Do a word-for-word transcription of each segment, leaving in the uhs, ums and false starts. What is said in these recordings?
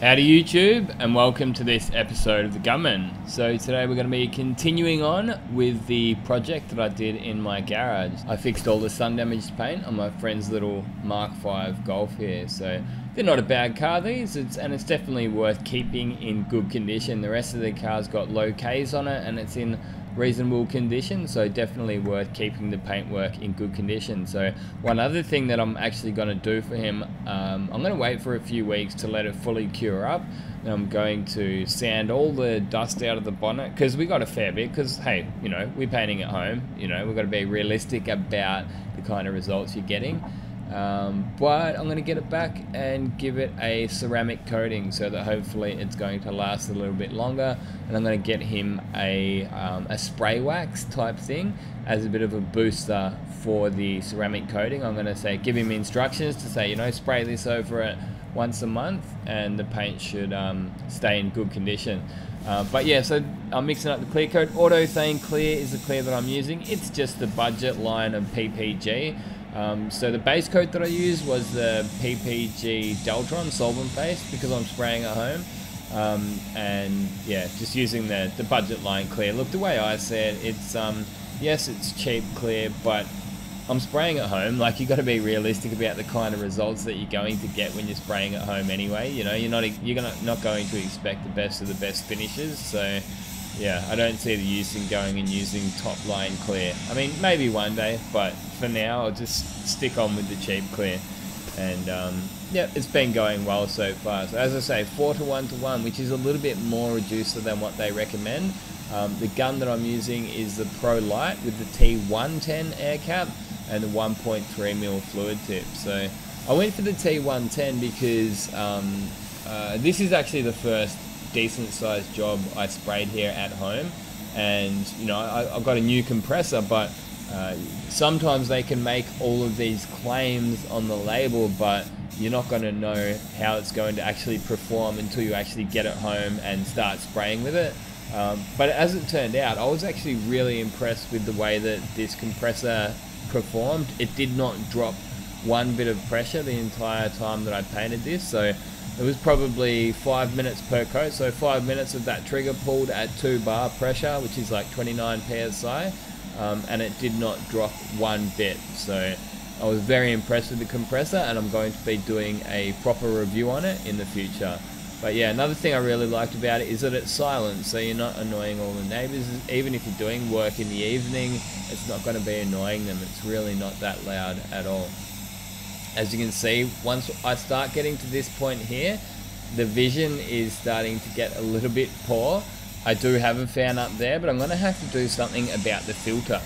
Howdy YouTube, and welcome to this episode of The Gunman. So today we're going to be continuing on with the project that I did in my garage. I fixed all the sun damaged paint on my friend's little Mark five Golf here. So they're not a bad car, these, it's, and it's definitely worth keeping in good condition. The rest of the car's got low Ks on it and it's in reasonable condition, so definitely worth keeping the paintwork in good condition. So one other thing that I'm actually going to do for him, um, I'm going to wait for a few weeks to let it fully cure up, and I'm going to sand all the dust out of the bonnet, because we got a fair bit, because hey, you know, we're painting at home, you know, we've got to be realistic about the kind of results you're getting. Um, but I'm going to get it back and give it a ceramic coating so that hopefully it's going to last a little bit longer, and I'm going to get him a, um, a spray wax type thing as a bit of a booster for the ceramic coating. I'm going to say, give him instructions to say, you know, spray this over it once a month and the paint should um, stay in good condition. Uh, but yeah, so I'm mixing up the clear coat. Autothane clear is the clear that I'm using. It's just the budget line of P P G. Um, so the base coat that I used was the P P G Deltron solvent base, because I'm spraying at home, um, and yeah, just using the, the budget line clear. Look, the way I see it, it's um, yes, it's cheap clear, but I'm spraying at home. Like, you got to be realistic about the kind of results that you're going to get when you're spraying at home anyway. You know, you're not you're gonna, not going to expect the best of the best finishes. So yeah, I don't see the use in going and using top line clear. I mean, maybe one day, but for now I'll just stick on with the cheap clear. And um, yeah, it's been going well so far. So as I say, four to one to one, which is a little bit more reducer than what they recommend. Um, the gun that I'm using is the ProLite with the T one ten air cap and the one point three mil fluid tip. So I went for the T one ten because um, uh, this is actually the first decent sized job I sprayed here at home, and you know, I, I've got a new compressor, but uh, sometimes they can make all of these claims on the label, but you're not going to know how it's going to actually perform until you actually get it home and start spraying with it. Um, but as it turned out, I was actually really impressed with the way that this compressor performed. It did not drop one bit of pressure the entire time that I painted this, so it was probably five minutes per coat. So five minutes of that trigger pulled at two bar pressure, which is like twenty-nine P S I, um, and it did not drop one bit. So I was very impressed with the compressor, and I'm going to be doing a proper review on it in the future. But yeah, another thing I really liked about it is that it's silent, so you're not annoying all the neighbors. Even if you're doing work in the evening, it's not going to be annoying them. It's really not that loud at all. As you can see, once I start getting to this point here, the vision is starting to get a little bit poor. I do have a fan up there, but I'm going to have to do something about the filter.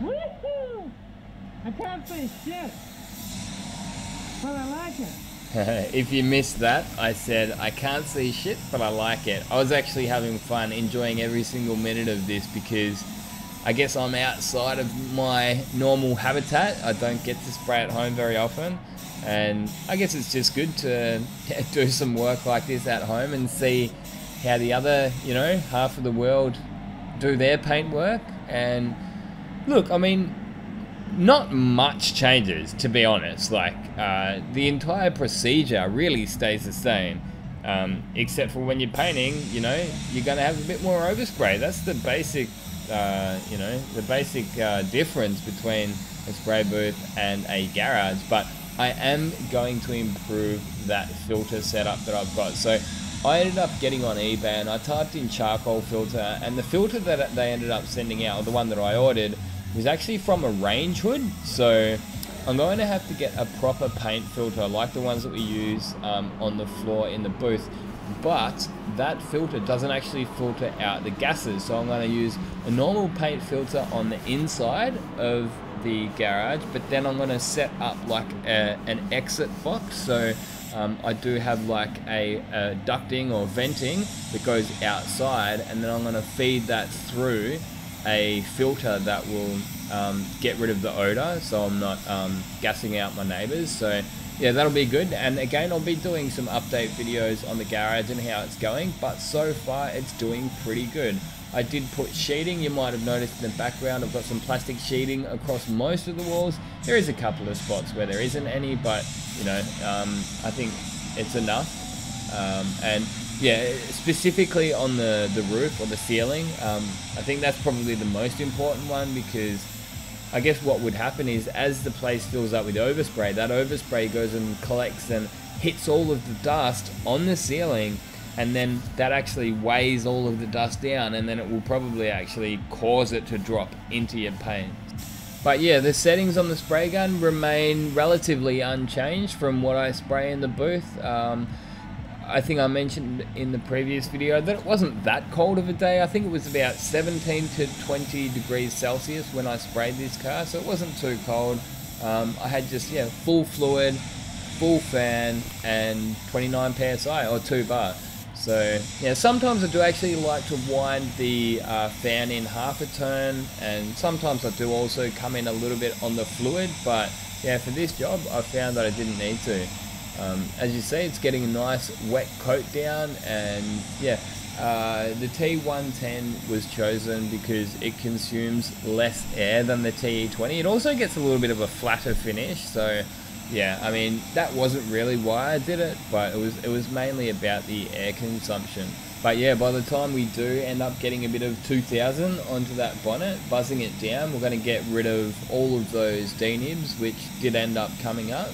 Woohoo! I can't see shit, but I like it. If you missed that, I said, I can't see shit, but I like it. I was actually having fun, enjoying every single minute of this, because I guess I'm outside of my normal habitat. I don't get to spray at home very often, and I guess it's just good to do some work like this at home and see how the other, you know, half of the world do their paint work. And look, I mean, not much changes, to be honest. Like, uh, the entire procedure really stays the same. Um, except for when you're painting, you know, you're gonna have a bit more overspray. That's the basic Uh, you know, the basic uh, difference between a spray booth and a garage. But I am going to improve that filter setup that I've got. So I ended up getting on eBay and I typed in charcoal filter, and the filter that they ended up sending out, or the one that I ordered, was actually from a range hood. So I'm going to have to get a proper paint filter like the ones that we use um, on the floor in the booth. But that filter doesn't actually filter out the gases, so I'm going to use a normal paint filter on the inside of the garage, but then I'm going to set up like a, an exit box. So um, I do have like a, a ducting or venting that goes outside, and then I'm going to feed that through a filter that will um, get rid of the odor, so I'm not um, gassing out my neighbors. So yeah, that'll be good. And again, I'll be doing some update videos on the garage and how it's going, but so far it's doing pretty good. I did put sheeting, you might have noticed in the background, I've got some plastic sheeting across most of the walls. There is a couple of spots where there isn't any, but you know, um, I think it's enough. Um, and yeah, specifically on the, the roof or the ceiling, um, I think that's probably the most important one, because I guess what would happen is as the place fills up with overspray, that overspray goes and collects and hits all of the dust on the ceiling, and then that actually weighs all of the dust down, and then it will probably actually cause it to drop into your paint. But yeah, the settings on the spray gun remain relatively unchanged from what I spray in the booth. Um, I think I mentioned in the previous video that it wasn't that cold of a day. I think it was about seventeen to twenty degrees Celsius when I sprayed this car, so it wasn't too cold. Um, I had just yeah full fluid, full fan, and twenty-nine P S I or two bar. So yeah, sometimes I do actually like to wind the uh, fan in half a turn, and sometimes I do also come in a little bit on the fluid, but yeah, for this job I found that I didn't need to. Um, as you see, it's getting a nice wet coat down, and yeah, uh, the T one ten was chosen because it consumes less air than the T E twenty. It also gets a little bit of a flatter finish, so yeah, I mean, that wasn't really why I did it, but it was it was mainly about the air consumption. But yeah, by the time we do end up getting a bit of two thousand onto that bonnet, buzzing it down, we're going to get rid of all of those D-nibs, which did end up coming up.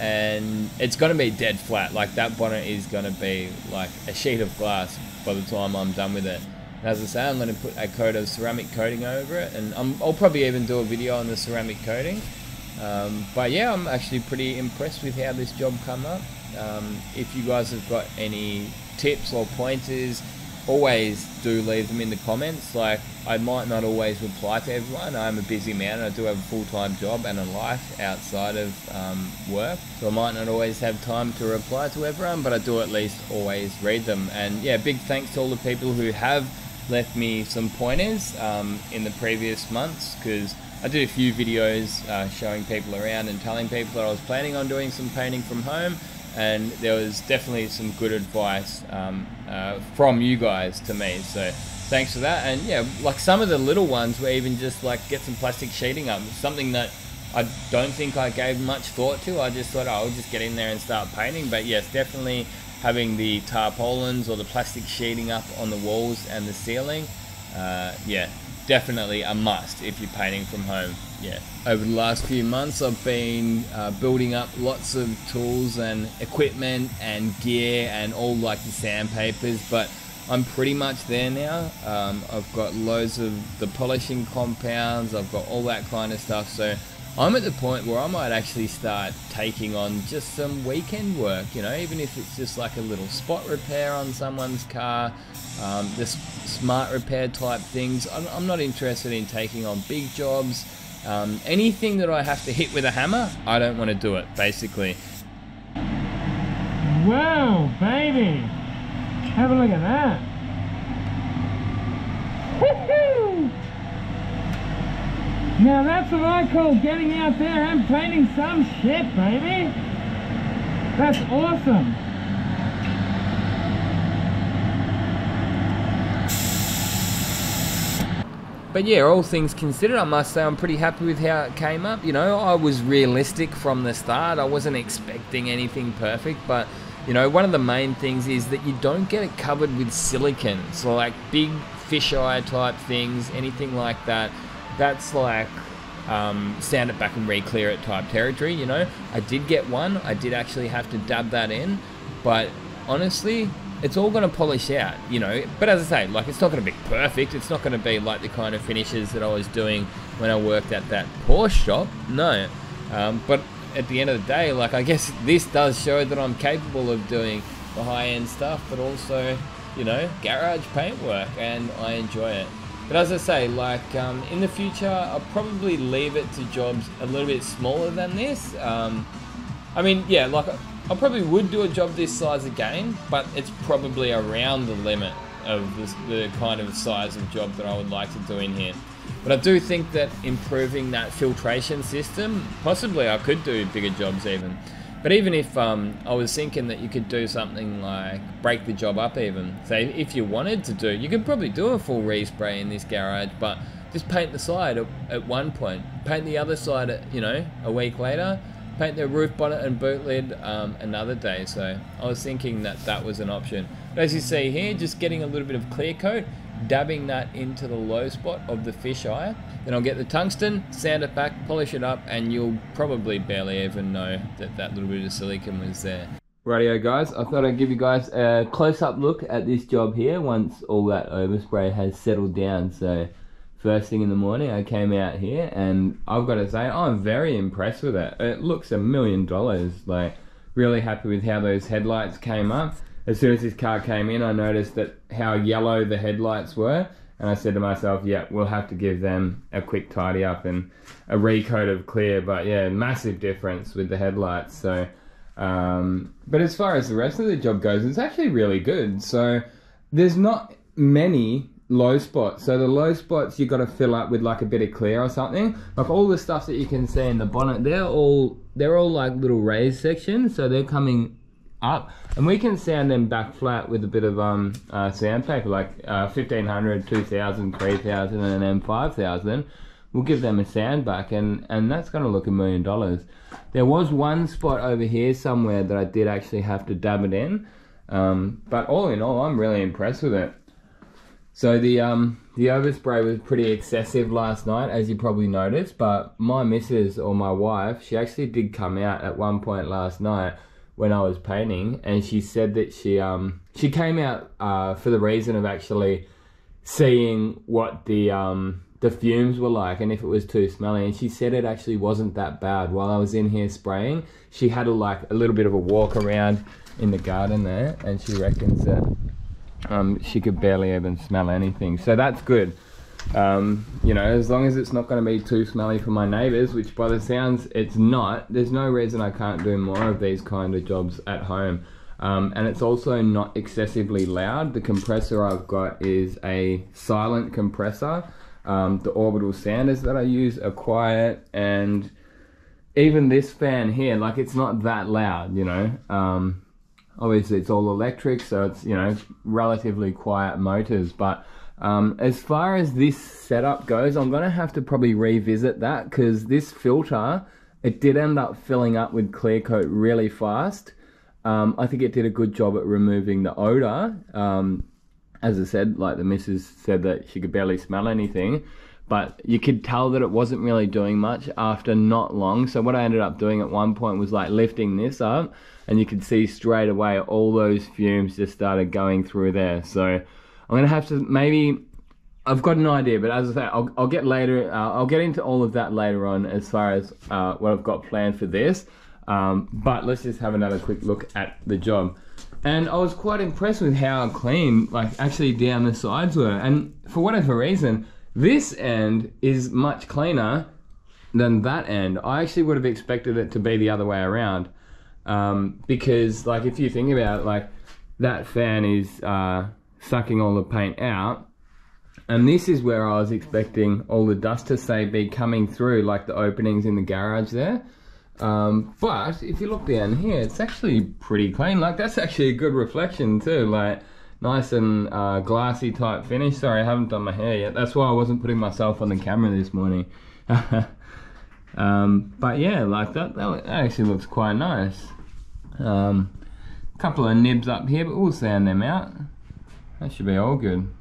And it's going to be dead flat. Like, that bonnet is going to be like a sheet of glass by the time I'm done with it. And as I say, I'm going to put a coat of ceramic coating over it, and I'm, I'll probably even do a video on the ceramic coating. Um, but yeah, I'm actually pretty impressed with how this job come up. Um, if you guys have got any tips or pointers, always do leave them in the comments. Like, I might not always reply to everyone. I'm a busy man and I do have a full-time job and a life outside of um, work, so I might not always have time to reply to everyone, but I do at least always read them. And yeah, big thanks to all the people who have left me some pointers um, in the previous months, because I did a few videos uh, showing people around and telling people that I was planning on doing some painting from home, and there was definitely some good advice um, uh, from you guys to me, so thanks for that. And yeah, like, some of the little ones were even just like, get some plastic sheeting up, something that I don't think I gave much thought to. I just thought, oh, I'll just get in there and start painting. But yes, definitely having the tarpaulins or the plastic sheeting up on the walls and the ceiling, uh, yeah, definitely a must if you're painting from home. Yeah, over the last few months I've been uh, building up lots of tools and equipment and gear and all, like the sandpapers, but I'm pretty much there now. um, I've got loads of the polishing compounds, I've got all that kind of stuff, so I'm at the point where I might actually start taking on just some weekend work, you know, even if it's just like a little spot repair on someone's car, um, just smart repair type things. I'm, I'm not interested in taking on big jobs. Um, anything that I have to hit with a hammer, I don't want to do it, basically. Whoa, baby! Have a look at that! Woohoo! Now that's what I call getting out there and painting some shit, baby! That's awesome! But yeah, all things considered, I must say I'm pretty happy with how it came up. You know, I was realistic from the start. I wasn't expecting anything perfect, but you know, one of the main things is that you don't get it covered with silicone. So like big fisheye type things, anything like that, that's like um, sand it back and re-clear it type territory, you know. I did get one. I did actually have to dab that in, but honestly, it's all going to polish out, you know. But as I say, like, it's not going to be perfect. It's not going to be like the kind of finishes that I was doing when I worked at that Porsche shop. No. Um, but at the end of the day, like, I guess this does show that I'm capable of doing the high-end stuff, but also, you know, garage paintwork, and I enjoy it. But as I say, like, um, in the future, I'll probably leave it to jobs a little bit smaller than this. Um, I mean, yeah, like, I probably would do a job this size again, but it's probably around the limit of this, the kind of size of job that I would like to do in here. But I do think that improving that filtration system, possibly I could do bigger jobs even. But even if um, I was thinking that you could do something like break the job up even. So if you wanted to do, you could probably do a full respray in this garage, but just paint the side at one point, paint the other side, at, you know, a week later, paint the roof bonnet and boot lid um, another day. So I was thinking that that was an option. But as you see here, just getting a little bit of clear coat, dabbing that into the low spot of the fisheye. Then I'll get the tungsten, sand it back, polish it up, and you'll probably barely even know that that little bit of silicone was there. Rightio guys, I thought I'd give you guys a close-up look at this job here once all that overspray has settled down. So first thing in the morning I came out here and I've got to say I'm very impressed with it. It looks a million dollars. Like, really happy with how those headlights came up. As soon as this car came in, I noticed that how yellow the headlights were, and I said to myself, yeah, we'll have to give them a quick tidy up and a recoat of clear. But yeah, massive difference with the headlights. So um but as far as the rest of the job goes, it's actually really good. So there's not many low spots. So the low spots you got to fill up with like a bit of clear or something. Like all the stuff that you can see in the bonnet, they're all they're all like little raised sections, so they're coming up, and we can sand them back flat with a bit of um uh, sandpaper, like uh, fifteen hundred, two thousand, three thousand, and then five thousand. We'll give them a sand back, and and that's going to look a million dollars. There was one spot over here somewhere that I did actually have to dab it in, um, but all in all, I'm really impressed with it. So the um the overspray was pretty excessive last night, as you probably noticed. But my missus, or my wife, she actually did come out at one point last night when I was painting, and she said that she um she came out uh for the reason of actually seeing what the um the fumes were like and if it was too smelly. And she said it actually wasn't that bad. While I was in here spraying, she had a like a little bit of a walk around in the garden there, and she reckons that um she could barely even smell anything. So that's good. Um you know, as long as it's not going to be too smelly for my neighbors, which by the sounds it's not, there's no reason I can't do more of these kind of jobs at home. Um and it's also not excessively loud. The compressor I've got is a silent compressor. Um the orbital sanders that I use are quiet, and even this fan here, like, it's not that loud, you know. Um obviously it's all electric, so it's, you know, relatively quiet motors. But Um, as far as this setup goes, I'm going to have to probably revisit that, because this filter, it did end up filling up with clear coat really fast. Um, I think it did a good job at removing the odor. Um, as I said, like, the missus said that she could barely smell anything, but you could tell that it wasn't really doing much after not long. So what I ended up doing at one point was like lifting this up, and you could see straight away all those fumes just started going through there. So I'm gonna have to, maybe, I've got an idea, but as I say, I'll, I'll get later, uh, I'll get into all of that later on as far as uh, what I've got planned for this. Um, but let's just have another quick look at the job. And I was quite impressed with how clean, like, actually down the sides were. And for whatever reason, this end is much cleaner than that end. I actually would have expected it to be the other way around. Um, because, like, if you think about it, like, that fan is uh, sucking all the paint out, and this is where I was expecting all the dust to, say, be coming through, like the openings in the garage there. Um, but if you look down here, it's actually pretty clean. Like, that's actually a good reflection too, like, nice and uh, glassy type finish. Sorry, I haven't done my hair yet, that's why I wasn't putting myself on the camera this morning. um, but yeah, like, that, that actually looks quite nice. Um, couple of nibs up here, but we'll sand them out. That should be all good.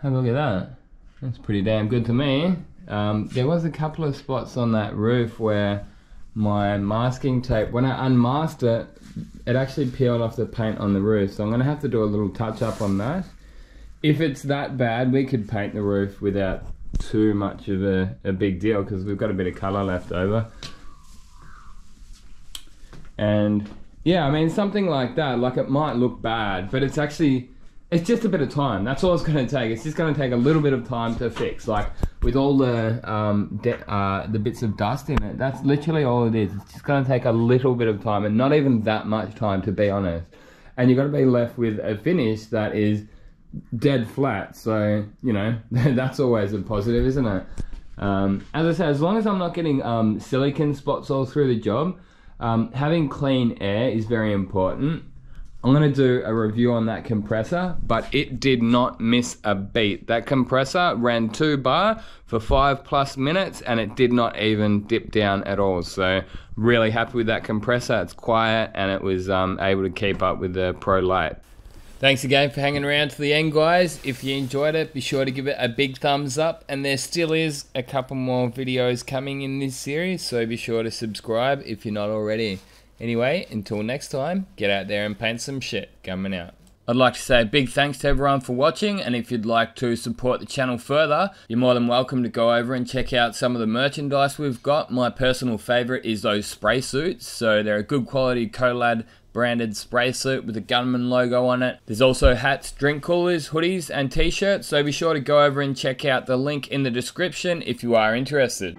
Have a look at that. That's pretty damn good to me. Um, there was a couple of spots on that roof where my masking tape, when I unmasked it, it actually peeled off the paint on the roof. So I'm gonna have to do a little touch up on that. If it's that bad, we could paint the roof without too much of a, a big deal, because we've got a bit of color left over. And yeah, I mean, something like that, like, it might look bad, but it's actually, it's just a bit of time. That's all it's going to take. It's just going to take a little bit of time to fix, like, with all the um, uh, the bits of dust in it. That's literally all it is. It's just going to take a little bit of time, and not even that much time, to be honest. And you're going to be left with a finish that is dead flat. So, you know, that's always a positive, isn't it? Um, as I said, as long as I'm not getting um, silicone spots all through the job, Um, having clean air is very important. I'm gonna do a review on that compressor, but it did not miss a beat. That compressor ran two bar for five plus minutes and it did not even dip down at all. So really happy with that compressor. It's quiet and it was um, able to keep up with the ProLite. Thanks again for hanging around to the end, guys. If you enjoyed it, be sure to give it a big thumbs up, and there still is a couple more videos coming in this series, so be sure to subscribe if you're not already. Anyway, until next time, get out there and paint some shit. Coming out. I'd like to say a big thanks to everyone for watching, and if you'd like to support the channel further, you're more than welcome to go over and check out some of the merchandise we've got. My personal favourite is those spray suits, so they're a good quality Colad branded spray suit with a gunman logo on it. There's also hats, drink coolers, hoodies and t-shirts, so be sure to go over and check out the link in the description if you are interested.